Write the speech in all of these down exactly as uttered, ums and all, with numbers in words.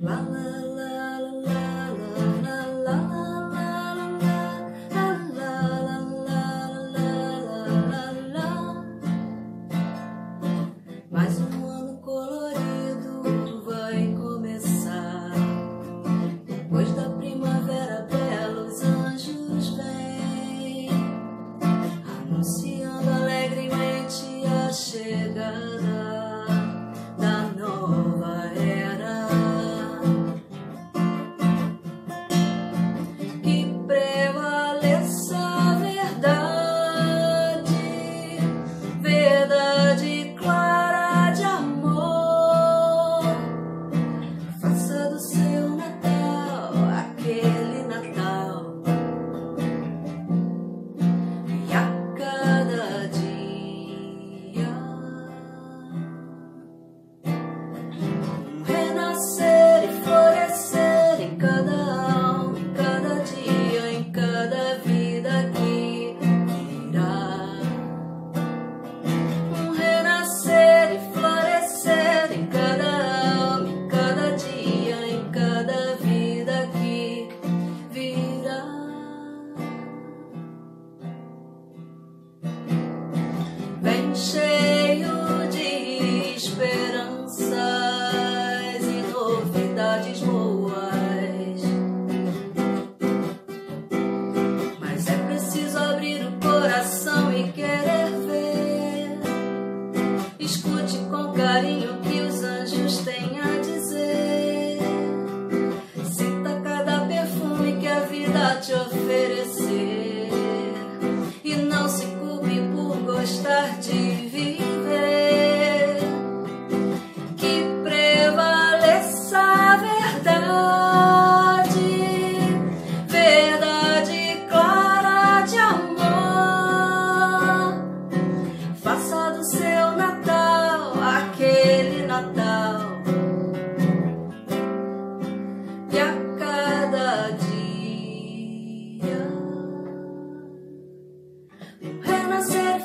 La la la la la la la la la. Mais um ano colorido tu vai começar. Depois da primavera belos anjos vêm, anunciando alegremente a chegada da nova era. Cheio de esperanças e novidades boas, mas é preciso abrir o coração e querer ver. Escute com carinho o que os anjos têm a dizer. Sinta cada perfume que a vida te oferecer e não se culpe por gostar de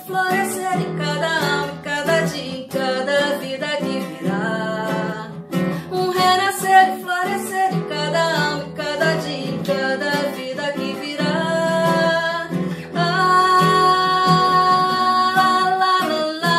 florescer em cada alma, em cada dia, em cada vida que virá. Um renascer e florescer em cada alma, em cada dia, em cada vida que virá. Ah, la la la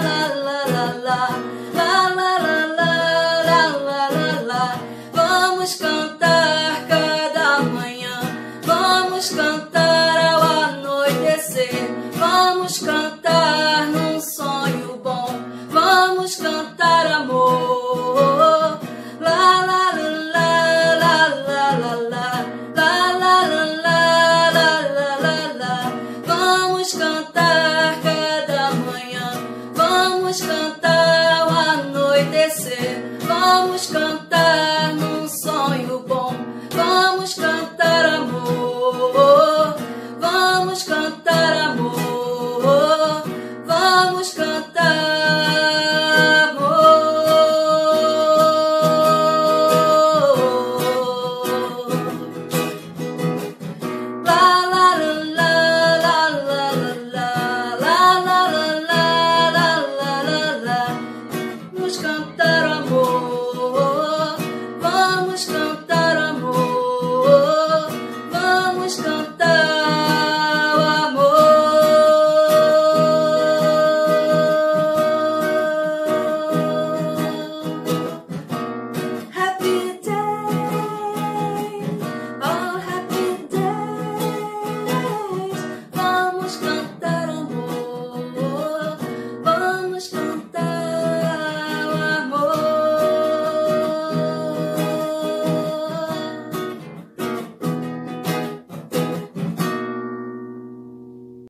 la la la, la la la la la la la. Vamos cantar cada manhã, vamos cantar ao anoitecer. Vamos cantar num sonho bom, vamos cantar amor. La la la la la la la, la la la la la la. Vamos cantar cada manhã, vamos cantar ao anoitecer, vamos cantar.